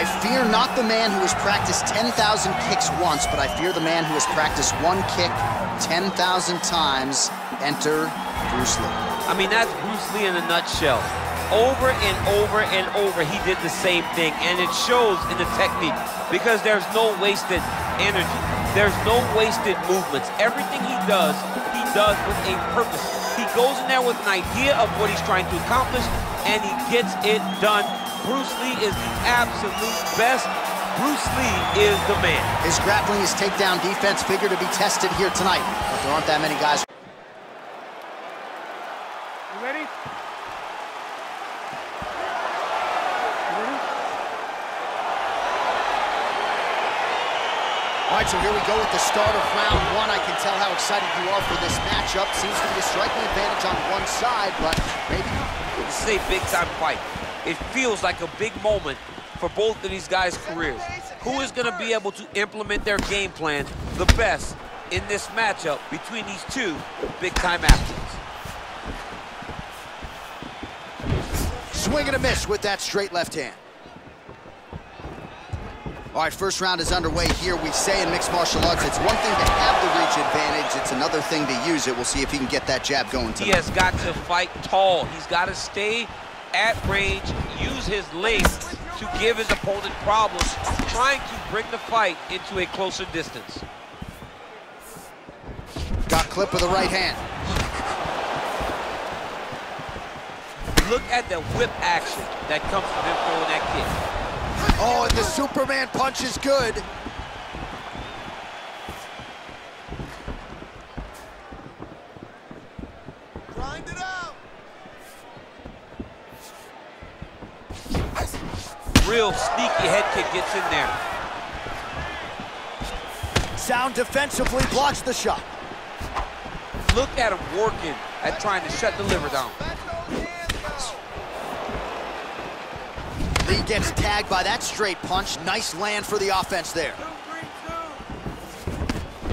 I fear not the man who has practiced 10,000 kicks once, but I fear the man who has practiced one kick 10,000 times. Enter Bruce Lee. I mean, that's Bruce Lee in a nutshell. Over and over and over, he did the same thing, and it shows in the technique because there's no wasted energy. There's no wasted movements. Everything he does with a purpose. He goes in there with an idea of what he's trying to accomplish, and he gets it done. Bruce Lee is the absolute best. Bruce Lee is the man. His grappling, his takedown defense figure to be tested here tonight, but there aren't that many guys. You ready? All right, so here we go with the start of round one. I can tell how excited you are for this matchup. Seems to be a striking advantage on one side, but maybe not. This is a big-time fight. It feels like a big moment for both of these guys' careers. Who is going to be able to implement their game plan the best in this matchup between these two big-time athletes? Swing and a miss with that straight left hand. All right, first round is underway here. We say in mixed martial arts, it's one thing to have the reach advantage. It's another thing to use it. We'll see if he can get that jab going tonight. He has got to fight tall. He's got to stay at range, use his length to give his opponent problems, trying to bring the fight into a closer distance. Got clip with the right hand. Look at the whip action that comes from him throwing that kick. Oh, and the Superman punch is good. Grind it out. Real sneaky head kick gets in there. Sound defensively blocks the shot. Look at him working at trying to shut the liver down. He gets tagged by that straight punch. Nice land for the offense there.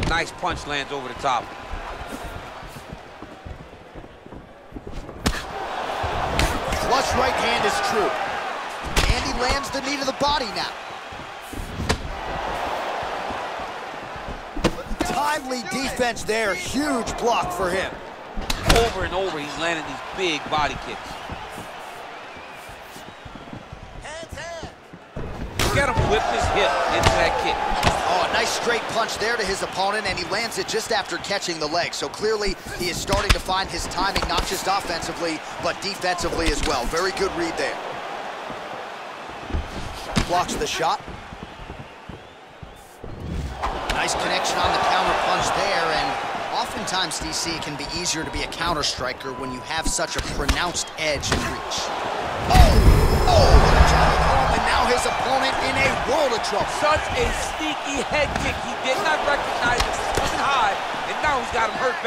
Nice punch lands over the top. Flush right hand is true. And he lands the knee to the body now. Timely defense there. Huge block for him. Over and over, he's landing these big body kicks. Got him whip his hip into that kick. Oh, a nice straight punch there to his opponent, and he lands it just after catching the leg. So clearly, he is starting to find his timing, not just offensively, but defensively as well. Very good read there. Blocks the shot. Nice connection on the counter punch there, and oftentimes, DC, it can be easier to be a counter striker when you have such a pronounced edge and reach. Oh, what a job. His opponent in a world of trouble. Such a sneaky head kick. He did not recognize it coming high, and now he's got him hurt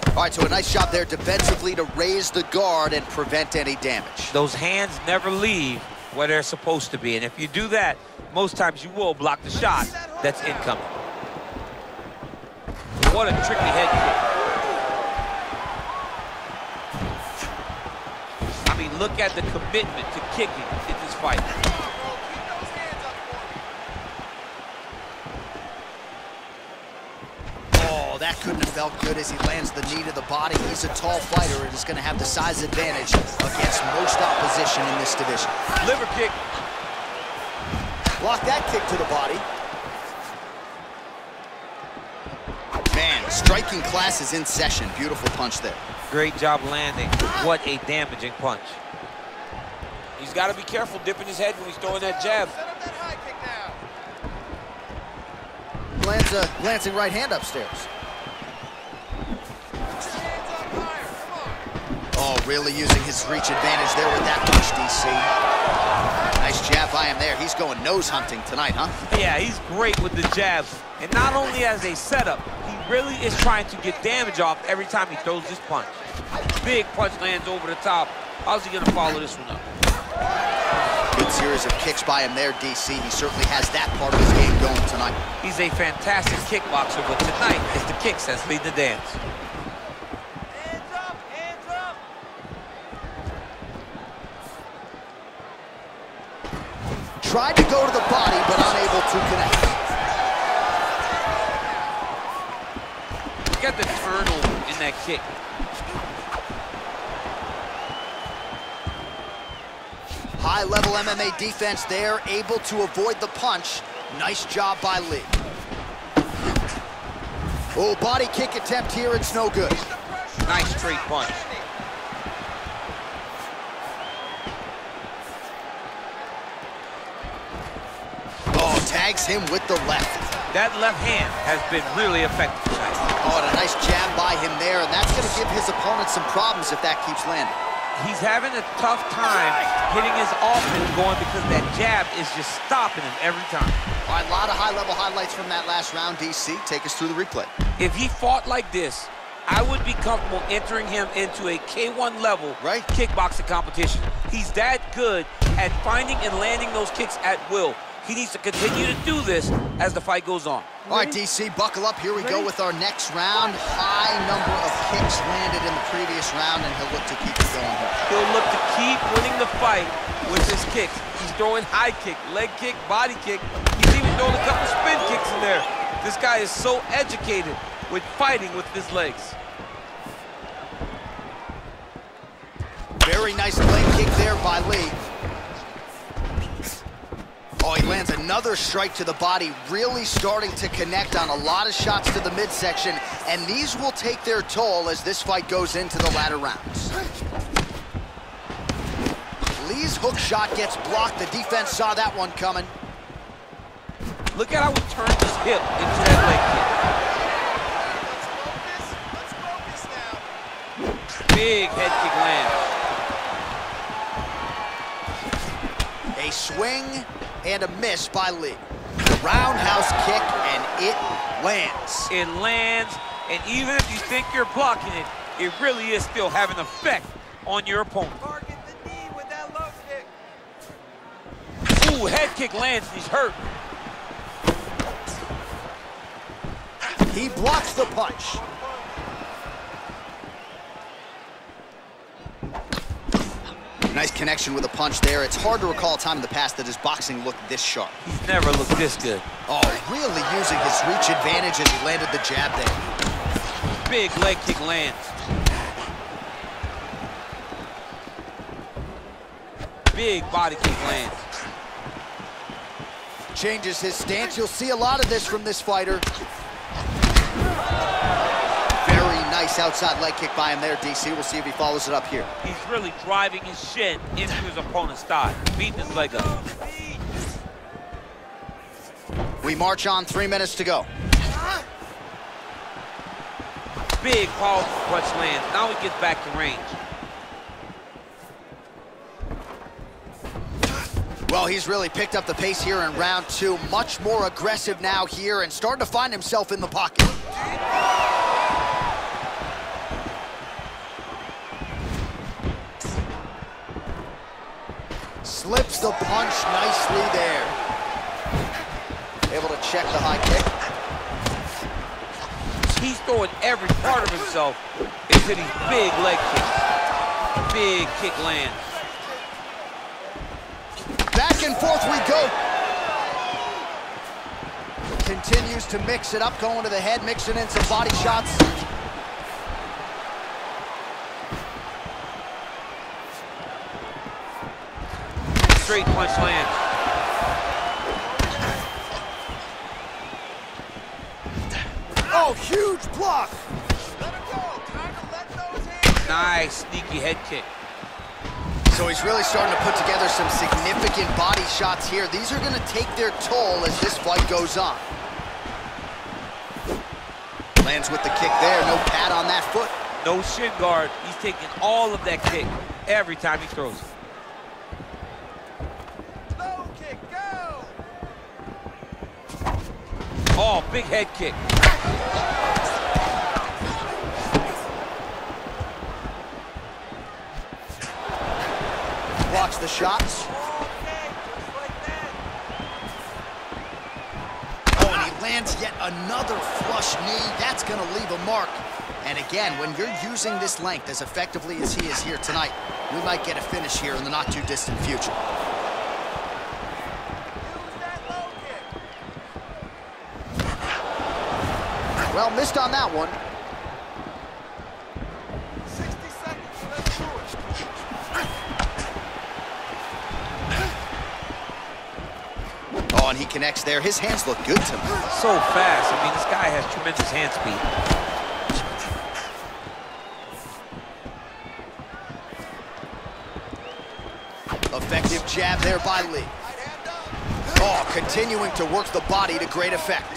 bad. All right, so a nice shot there defensively to raise the guard and prevent any damage. Those hands never leave where they're supposed to be, and if you do that, most times you will block the shot that's incoming. What a tricky head kick. Look at the commitment to kicking in this fight. Oh, that couldn't have felt good as he lands the knee to the body. He's a tall fighter and is going to have the size advantage against most opposition in this division. Liver kick. Block that kick to the body. Man, striking class is in session. Beautiful punch there. Great job landing. What a damaging punch. He's got to be careful dipping his head when he's throwing that jab. Set up that high kick now. Lancing right hand upstairs. Oh, really using his reach advantage there with that punch, DC. Nice jab by him there. He's going nose hunting tonight, huh? Yeah, he's great with the jabs. And not only as a setup, he really is trying to get damage off every time he throws this punch. Big punch lands over the top. How's he gonna follow this one up? Good series of kicks by him there, DC. He certainly has that part of his game going tonight. He's a fantastic kickboxer, but tonight is the kicks that's leading the dance. Tried to go to the body, but unable to connect. You got the turtle in that kick. High-level MMA defense there, able to avoid the punch. Nice job by Lee. Oh, body kick attempt here, it's no good. Nice straight punch. Oh, tags him with the left. That left hand has been really effective tonight. Oh, and a nice jab by him there, and that's gonna give his opponent some problems if that keeps landing. He's having a tough time hitting his offense going because that jab is just stopping him every time. All right, a lot of high-level highlights from that last round, DC. Take us through the replay. If he fought like this, I would be comfortable entering him into a K1 level kickboxing competition. He's that good at finding and landing those kicks at will. He needs to continue to do this as the fight goes on. All right, DC, buckle up. Here we go with our next round. High number of kicks landed in the previous round, and he'll look to keep it going. He'll look to keep winning the fight with his kicks. He's throwing high kick, leg kick, body kick. He's even throwing a couple spin kicks in there. This guy is so educated with fighting with his legs. Very nice leg kick there by Lee. Oh, he lands another strike to the body, really starting to connect on a lot of shots to the midsection, and these will take their toll as this fight goes into the latter rounds. Lee's hook shot gets blocked. The defense saw that one coming. Look at how he turned his hip into that leg kick. Big head kick lands. A swing and a miss by Lee. Roundhouse kick, and it lands. It lands, and even if you think you're blocking it, it really is still having an effect on your opponent. Target the knee with that low kick. Ooh, head kick lands, and he's hurt. He blocks the punch. Nice connection with a punch there. It's hard to recall a time in the past that his boxing looked this sharp. He's never looked this good. Oh, really using his reach advantage as he landed the jab there. Big leg kick lands. Big body kick lands. Changes his stance. You'll see a lot of this from this fighter. Nice outside leg kick by him there, DC. We'll see if he follows it up here. He's really driving his shin into his opponent's thigh, beating his leg up. We march on, 3 minutes to go. Big powerful punch lands. Now he gets back to range. Well, he's really picked up the pace here in round two. Much more aggressive now here and starting to find himself in the pocket. Slips the punch nicely there. Able to check the high kick. He's throwing every part of himself into these big leg kicks. Big kick lands. Back and forth we go. Continues to mix it up, going to the head, mixing in some body shots. Straight punch lands. Oh, huge block. Let him go. Trying to let those hands. Nice sneaky head kick. So he's really starting to put together some significant body shots here. These are going to take their toll as this fight goes on. Lands with the kick there. No pad on that foot. No shin guard. He's taking all of that kick every time he throws it. Oh, big head kick. Blocks the shots. Oh, and he lands yet another flush knee. That's going to leave a mark. And again, when you're using this length as effectively as he is here tonight, we might get a finish here in the not-too-distant future. missed on that one. 60 seconds, let's do it. Oh, and he connects there. His hands look good to me. So fast. I mean, this guy has tremendous hand speed. Effective jab there by Lee. Oh, continuing to work the body to great effect.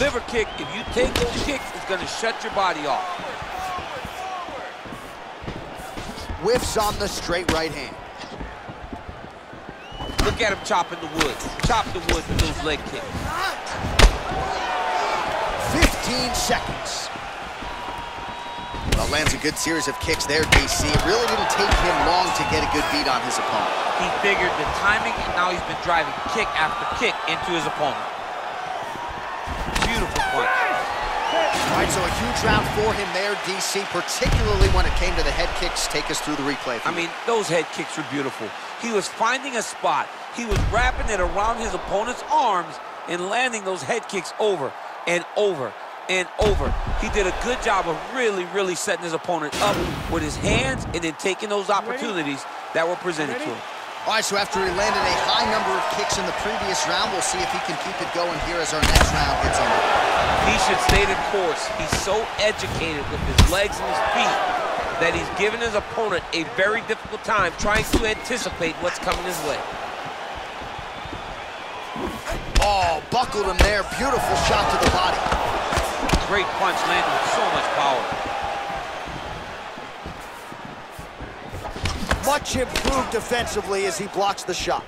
Liver kick. If you take those kicks, it's going to shut your body off. Whiffs on the straight right hand. Look at him chopping the wood. Chop the wood with those leg kicks. 15 seconds. Well, lands a good series of kicks there, DC. It really didn't take him long to get a good beat on his opponent. He figured the timing, and now he's been driving kick after kick into his opponent. Beautiful point. All right, so a huge round for him there, DC, particularly when it came to the head kicks. Take us through the replay. I mean, those head kicks were beautiful. He was finding a spot. He was wrapping it around his opponent's arms and landing those head kicks over and over. And over. He did a good job of really setting his opponent up with his hands and then taking those opportunities that were presented to him. All right, so after he landed a high number of kicks in the previous round, we'll see if he can keep it going here as our next round gets on. He should stay the course. He's so educated with his legs and his feet that he's given his opponent a very difficult time trying to anticipate what's coming his way. Oh, buckled him there. Beautiful shot to the body. Great punch landed with so much power. Much improved defensively as he blocks the shot.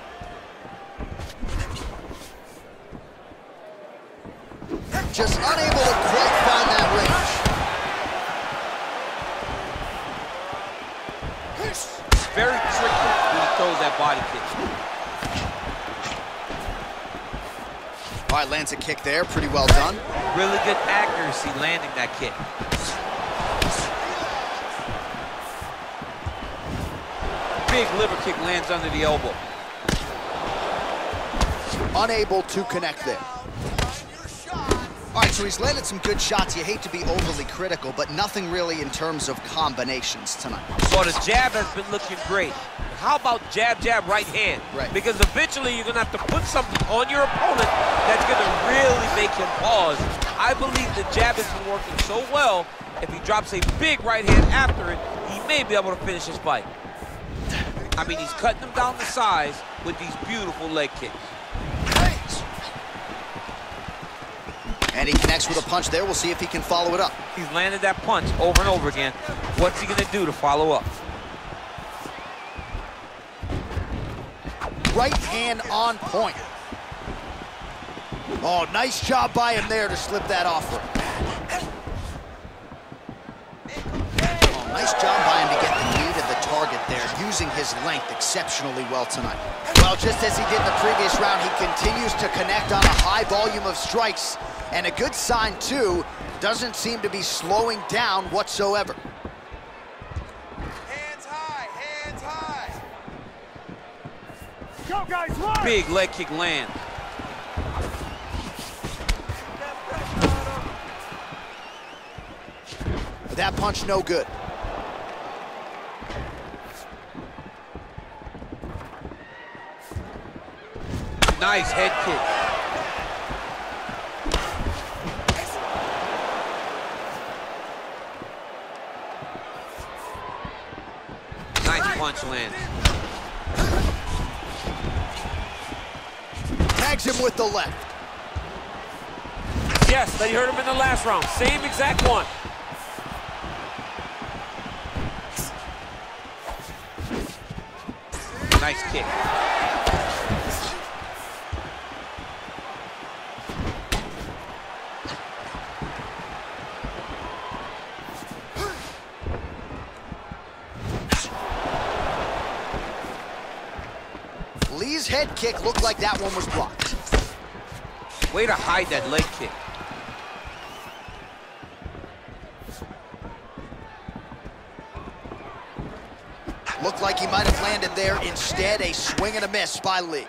Just unable to quite find that range. It's very tricky when he throws that body kick. All right, lands a kick there, pretty well done. Really good accuracy landing that kick. Big liver kick lands under the elbow. Unable to connect there. All right, so he's landed some good shots. You hate to be overly critical, but nothing really in terms of combinations tonight. So the jab has been looking great. How about jab, right hand? Right. Because eventually you're going to have to put something on your opponent that's going to really make him pause. I believe the jab has been working so well, if he drops a big right hand after it, he may be able to finish his fight. I mean, he's cutting them down to size with these beautiful leg kicks. And he connects with a punch there. We'll see if he can follow it up. He's landed that punch over and over again. What's he going to do to follow up? Right hand on point. Oh, nice job by him there to slip that offer. Oh, nice job by him to get the lead of the target there, using his length exceptionally well tonight. Well, just as he did in the previous round, he continues to connect on a high volume of strikes. And a good sign, too, doesn't seem to be slowing down whatsoever. Hands high, hands high. Go, guys, run! Big leg kick land. That punch no good. Nice head kick. Nice punch land. Tags him with the left. Yes, they heard him in the last round. Same exact one. Nice kick. Lee's head kick looked like that one was blocked. Way to hide that leg kick. Looked like he might have landed there. Instead, a swing and a miss by Lee.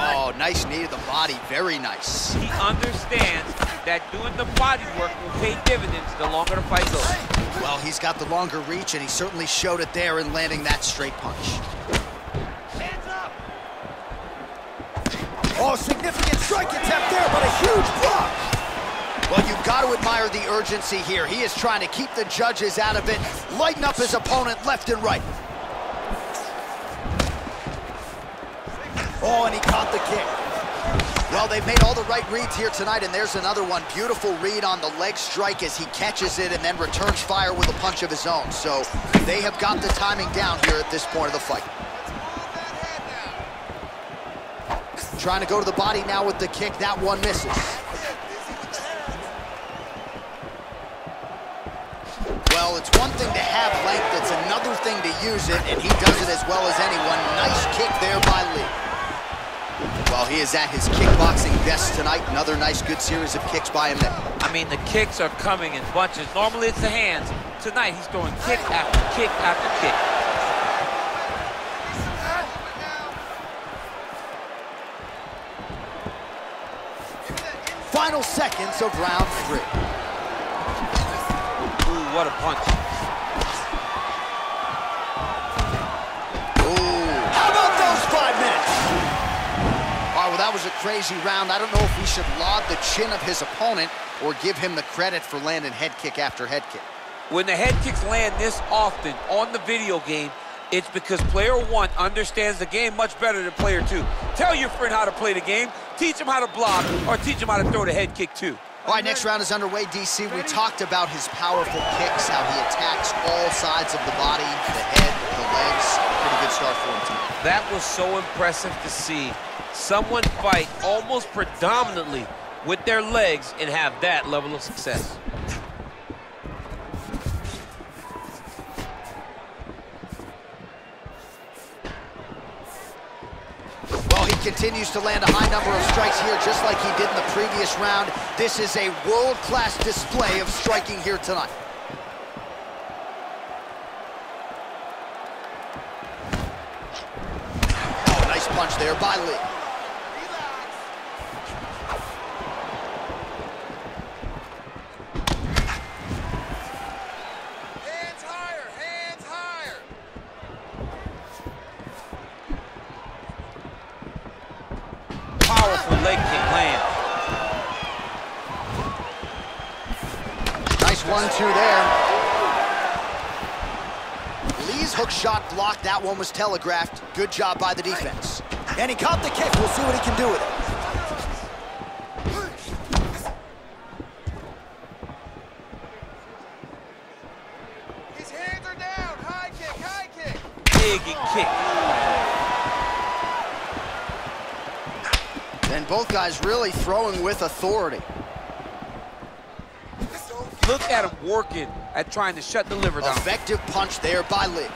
Oh, nice knee to the body, very nice. He understands that doing the body work will pay dividends the longer the fight goes. Well, he's got the longer reach, and he certainly showed it there in landing that straight punch. Hands up! Oh, significant strike attempt there, but a huge block! Well, you've got to admire the urgency here. He is trying to keep the judges out of it, lighten up his opponent left and right. Oh, and he caught the kick. Well, they've made all the right reads here tonight, and there's another one. Beautiful read on the leg strike as he catches it and then returns fire with a punch of his own. So they have got the timing down here at this point of the fight. Trying to go to the body now with the kick. That one misses. Well, it's one thing to have length. It's another thing to use it, and he does it as well as anyone. Nice kick there by Lee. Well, he is at his kickboxing best tonight. Another nice, good series of kicks by him there. I mean, the kicks are coming in bunches. Normally, it's the hands. Tonight, he's throwing kick after kick after kick. Final seconds of round three. Ooh, what a punch. Ooh. How about those 5 minutes? Well, that was a crazy round. I don't know if we should laud the chin of his opponent or give him the credit for landing head kick after head kick. When the head kicks land this often on the video game, it's because player one understands the game much better than player two. Tell your friend how to play the game, teach him how to block, or teach him how to throw the head kick too. All right, next round is underway, DC. We talked about his powerful kicks, how he attacks all sides of the body, the head, the legs. Pretty good start for him tonight. That was so impressive to see. Someone fight almost predominantly with their legs and have that level of success. Well, he continues to land a high number of strikes here, just like he did in the previous round. This is a world-class display of striking here tonight. Oh, nice punch there by Lee. Shot blocked. That one was telegraphed. Good job by the defense. And he caught the kick. We'll see what he can do with it. His hands are down. High kick, high kick. Big kick. Then both guys really throwing with authority. Look at him working at trying to shut the liver down. Effective punch there by Lee.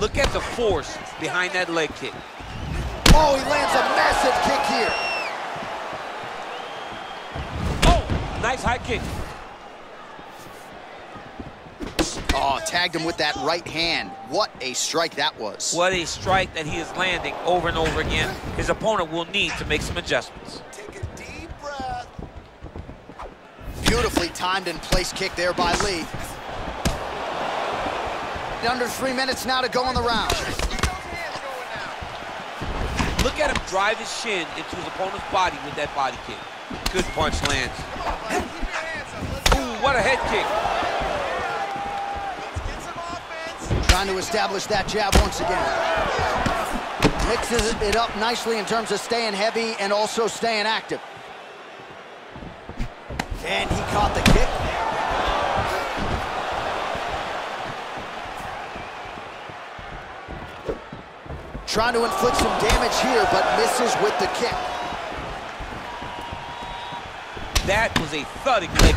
Look at the force behind that leg kick. Oh, he lands a massive kick here. Oh, nice high kick. Oh, tagged him with that right hand. What a strike that was. What a strike that he is landing over and over again. His opponent will need to make some adjustments. Take a deep breath. Beautifully timed and placed kick there by Lee. Under 3 minutes now to go on the round. Look at him drive his shin into his opponent's body with that body kick. Good punch lands. Ooh, what a head kick. Trying to establish that jab once again. Mixes it up nicely in terms of staying heavy and also staying active. And he caught the kick. Trying to inflict some damage here, but misses with the kick. That was a thudding leg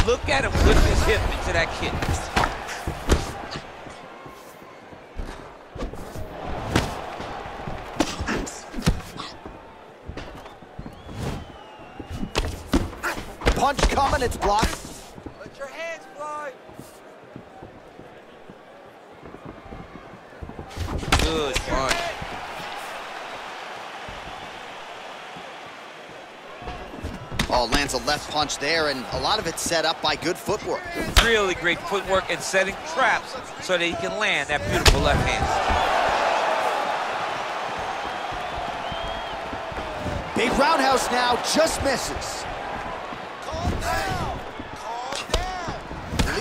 kick. Look at him whip his hip into that kick. punch coming, it's blocked. Let your hands fly. Good punch. Oh, lands a left punch there, and a lot of it's set up by good footwork. Really great footwork and setting traps so that he can land that beautiful left hand. Big roundhouse now, just misses. Calm down. Calm down.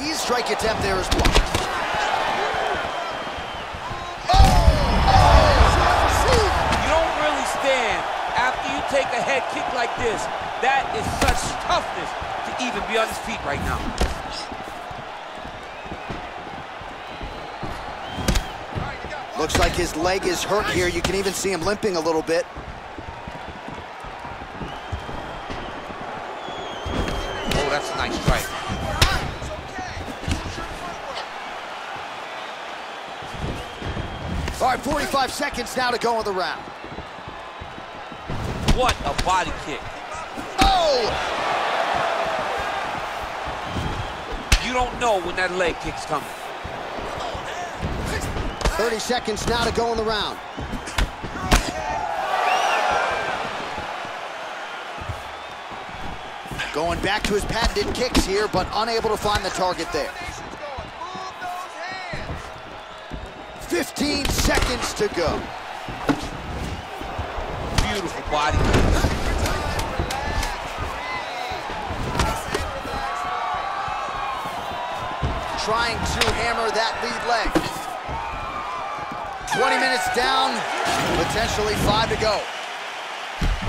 Lee's strike attempt there is blocked. Take a head kick like this. That is such toughness to even be on his feet right now. Looks like his leg is hurt here. You can even see him limping a little bit. Oh, that's a nice strike. All right, 45 seconds now to go in the round. What a body kick. Oh! You don't know when that leg kick's coming. 30 seconds now to go in the round. Going back to his patented kicks here, but unable to find the target there. 15 seconds to go. Beautiful body. Trying to hammer that lead leg. 20 minutes down, potentially 5 to go.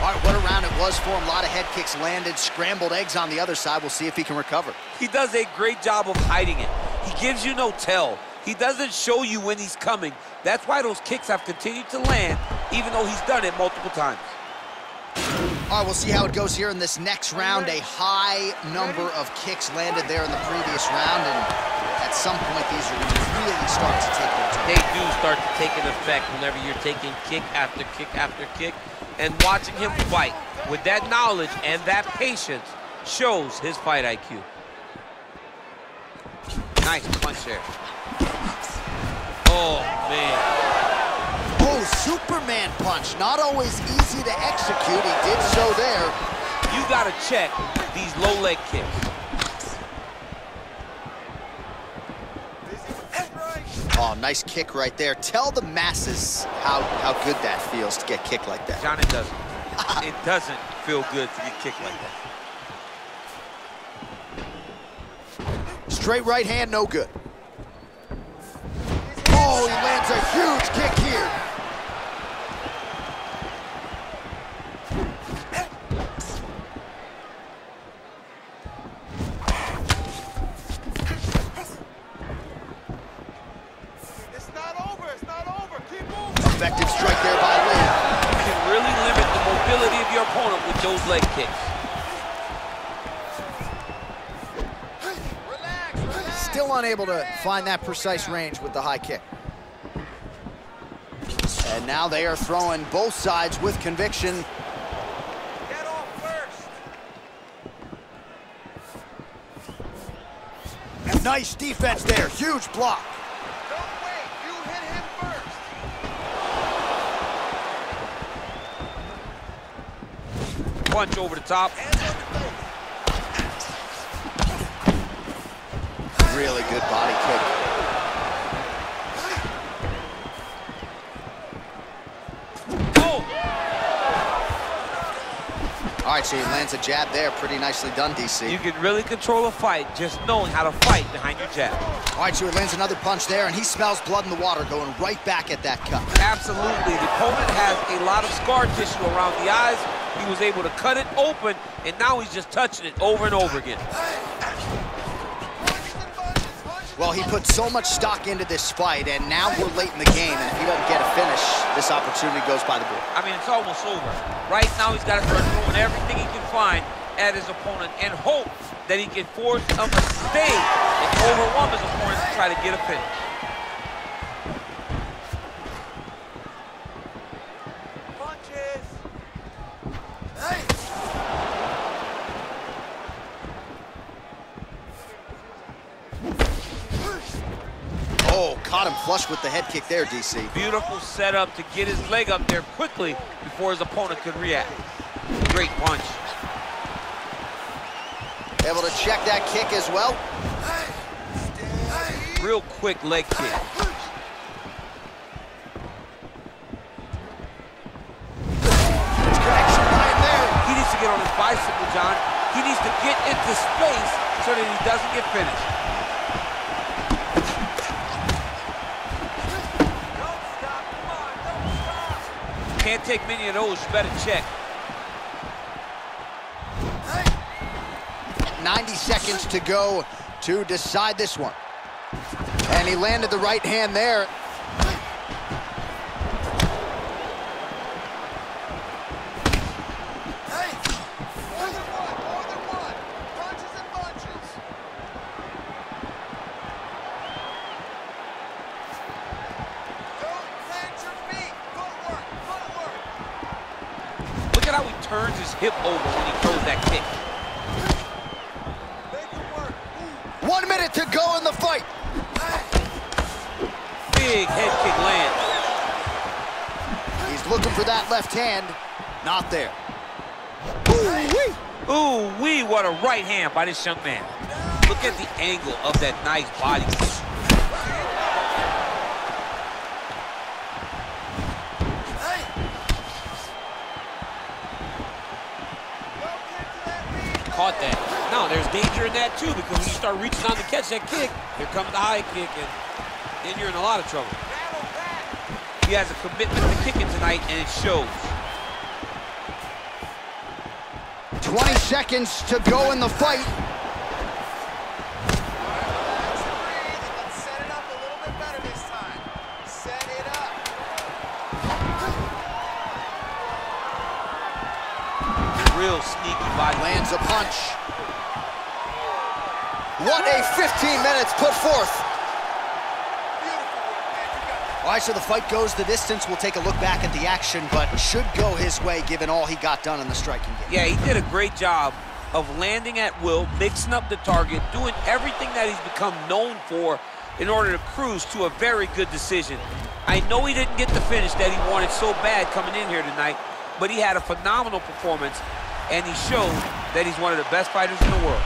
All right, what a round it was for him. A lot of head kicks landed, scrambled eggs on the other side. We'll see if he can recover. He does a great job of hiding it. He gives you no tell. He doesn't show you when he's coming. That's why those kicks have continued to land, even though he's done it multiple times. All right, we'll see how it goes here in this next round. A high number of kicks landed there in the previous round, and at some point, these are really start to take their time. They do start to take an effect whenever you're taking kick after kick after kick, and watching him fight with that knowledge and that patience shows his fight IQ. Nice punch there. Oh, man. Oh, Superman punch. Not always easy to execute. He did so there. You got to check these low leg kicks. Oh, nice kick right there. Tell the masses how good that feels to get kicked like that. John, it doesn't. It doesn't feel good to get kicked like that. Straight right hand, no good. Oh, he lands a huge kick here. It's not over, it's not over. Keep moving. Effective strike there by Lee. You can really limit the mobility of your opponent with those leg kicks. Still unable to find that precise range with the high kick. And now they are throwing both sides with conviction. Get off first. Nice defense there, huge block. Don't wait, you hit him first. Punch over the top. Really good body kick. Oh! All right, so he lands a jab there. Pretty nicely done, DC. You can really control a fight just knowing how to fight behind your jab. All right, so he lands another punch there, and he smells blood in the water going right back at that cut. Absolutely. The opponent has a lot of scar tissue around the eyes. He was able to cut it open, and now he's just touching it over and over again. Well, he put so much stock into this fight, and now we're late in the game, and if he doesn't get a finish, this opportunity goes by the board. I mean, it's almost over. Right now, he's got to start throwing everything he can find at his opponent and hope that he can force a mistake and overwhelm his opponent to try to get a finish. Punches. Hey. flush with the head kick there, DC. Beautiful setup to get his leg up there quickly before his opponent could react. Great punch. Able to check that kick as well. Real quick leg kick. Connection line there. He needs to get on his bicycle, John. He needs to get into space so that he doesn't get finished. Don't stop. Come on, don't stop. Can't take many of those. Better check. 90 seconds to go to decide this one. And he landed the right hand there. Look at how he turns his hip over when he throws that kick. 1 minute to go in the fight. Big head kick lands. He's looking for that left hand. Not there. Ooh-wee. Ooh-wee, what a right hand by this young man. Look at the angle of that nice body. Caught that. Now, there's danger in that, too, because when you start reaching on to catch that kick, here comes the high kick, and you're in a lot of trouble. He has a commitment to kicking tonight, and it shows. 20 seconds to go in the fight. Set it up a little bit better this time. Set it up. Real sneaky body. Lands a punch. What a 15 minutes put forth. All right, so the fight goes the distance. We'll take a look back at the action, but should go his way given all he got done in the striking game. Yeah, he did a great job of landing at will, mixing up the target, doing everything that he's become known for in order to cruise to a very good decision. I know he didn't get the finish that he wanted so bad coming in here tonight, but he had a phenomenal performance, and he showed that he's one of the best fighters in the world.